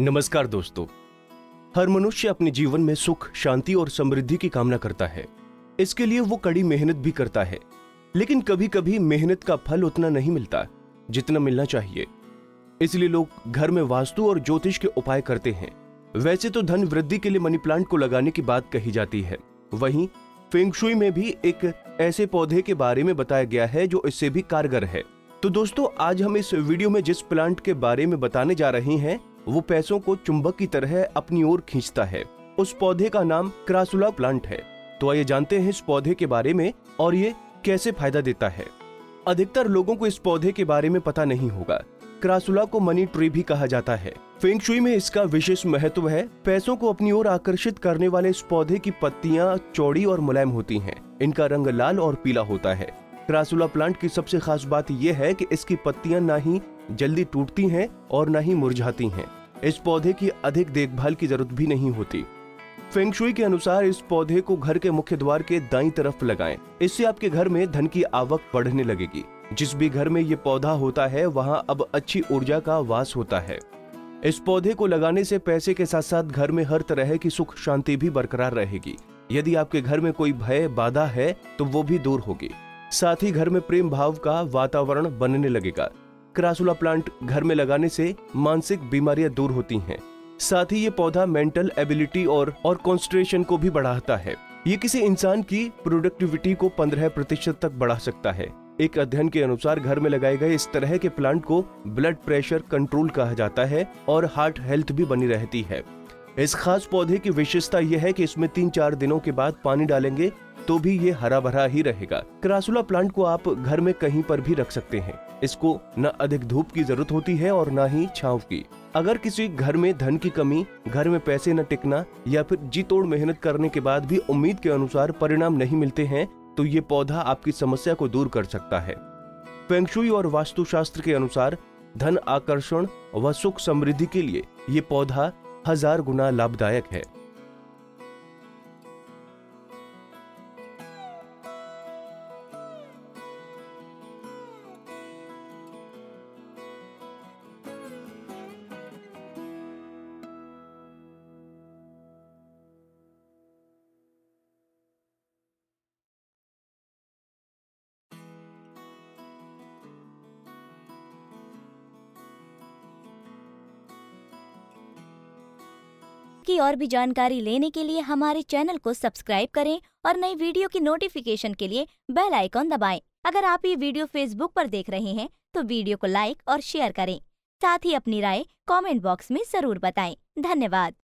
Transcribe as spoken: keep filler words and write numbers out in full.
नमस्कार दोस्तों, हर मनुष्य अपने जीवन में सुख, शांति और समृद्धि की कामना करता है। इसके लिए वो कड़ी मेहनत भी करता है, लेकिन कभी कभी मेहनत का फल उतना नहीं मिलता जितना मिलना चाहिए। इसलिए लोग घर में वास्तु और ज्योतिष के उपाय करते हैं। वैसे तो धन वृद्धि के लिए मनी प्लांट को लगाने की बात कही जाती है, वहीं फेंगशुई में भी एक ऐसे पौधे के बारे में बताया गया है जो इससे भी कारगर है। तो दोस्तों, आज हम इस वीडियो में जिस प्लांट के बारे में बताने जा रहे हैं वो पैसों को चुंबक की तरह अपनी ओर खींचता है। उस पौधे का नाम क्रासुला प्लांट है। तो आइए जानते हैं इस पौधे के बारे में और ये कैसे फायदा देता है। अधिकतर लोगों को इस पौधे के बारे में पता नहीं होगा। क्रासुला को मनी ट्री भी कहा जाता है। फेंगशुई में इसका विशेष महत्व है। पैसों को अपनी ओर आकर्षित करने वाले इस पौधे की पत्तियां चौड़ी और मुलायम होती है। इनका रंग लाल और पीला होता है। क्रासुला प्लांट की सबसे खास बात यह है कि इसकी पत्तियां ना ही जल्दी टूटती हैं और ना ही मुरझाती हैं। इस पौधे की अधिक देखभाल की जरूरत भी नहीं होती। फेंगशुई के अनुसार इस पौधे को घर के मुख्य द्वार के दाईं तरफ लगाएं। इससे आपके घर में धन की आवक बढ़ने लगेगी। जिस भी घर में ये पौधा होता है वहां अब अच्छी ऊर्जा का वास होता है। इस पौधे को लगाने से पैसे के साथ साथ घर में हर तरह की सुख शांति भी बरकरार रहेगी। यदि आपके घर में कोई भय बाधा है तो वो भी दूर होगी। साथ ही घर में प्रेम भाव का वातावरण बनने लगेगा। क्रासुला प्लांट घर में लगाने से मानसिक बीमारियां दूर होती हैं। साथ ही ये पौधा मेंटल एबिलिटी और और कंसंट्रेशन को भी बढ़ाता है। ये किसी इंसान की प्रोडक्टिविटी को पंद्रह प्रतिशत तक बढ़ा सकता है। एक अध्ययन के अनुसार घर में लगाए गए इस तरह के प्लांट को ब्लड प्रेशर कंट्रोल कहा जाता है और हार्ट हेल्थ भी बनी रहती है। इस खास पौधे की विशेषता यह है कि इसमें तीन चार दिनों के बाद पानी डालेंगे तो भी ये हरा भरा ही रहेगा। क्रासुला प्लांट को आप घर में कहीं पर भी रख सकते हैं। इसको न अधिक धूप की जरूरत होती है और न ही छांव की। अगर किसी घर में धन की कमी, घर में पैसे न टिकना या फिर जी तोड़ मेहनत करने के बाद भी उम्मीद के अनुसार परिणाम नहीं मिलते हैं तो ये पौधा आपकी समस्या को दूर कर सकता है। फेंगशुई और वास्तुशास्त्र के अनुसार धन आकर्षण व सुख समृद्धि के लिए ये पौधा हजार गुना लाभदायक है। की और भी जानकारी लेने के लिए हमारे चैनल को सब्सक्राइब करें और नई वीडियो की नोटिफिकेशन के लिए बेल आइकॉन दबाएं। अगर आप ये वीडियो फेसबुक पर देख रहे हैं तो वीडियो को लाइक और शेयर करें। साथ ही अपनी राय कमेंट बॉक्स में जरूर बताएं। धन्यवाद।